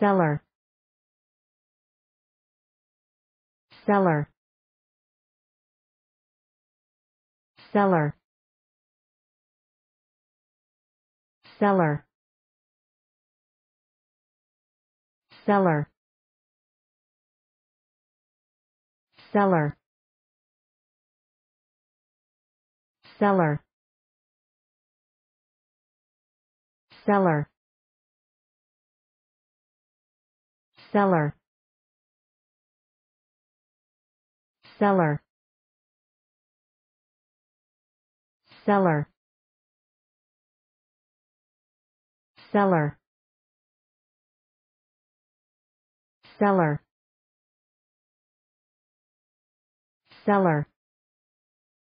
Seller. Seller. Seller. Seller. Seller. Seller. Seller. Seller. Seller. Seller. Seller. Seller. Seller. Seller.